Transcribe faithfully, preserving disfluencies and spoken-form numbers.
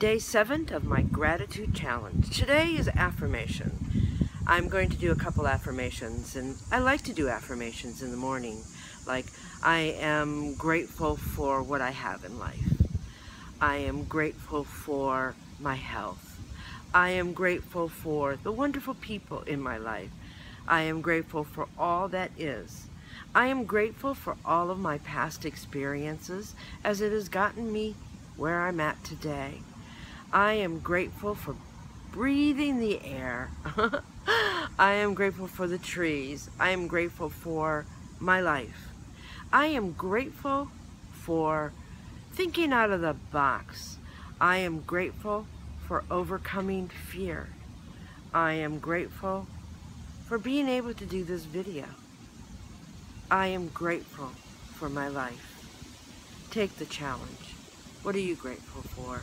Day seven of my gratitude challenge. Today is affirmation. I'm going to do a couple affirmations, and I like to do affirmations in the morning, like I am grateful for what I have in life. I am grateful for my health. I am grateful for the wonderful people in my life. I am grateful for all that is. I am grateful for all of my past experiences, as it has gotten me where I'm at today. I am grateful for breathing the air. I am grateful for the trees. I am grateful for my life. I am grateful for thinking out of the box. I am grateful for overcoming fear. I am grateful for being able to do this video. I am grateful for my life. Take the challenge. What are you grateful for?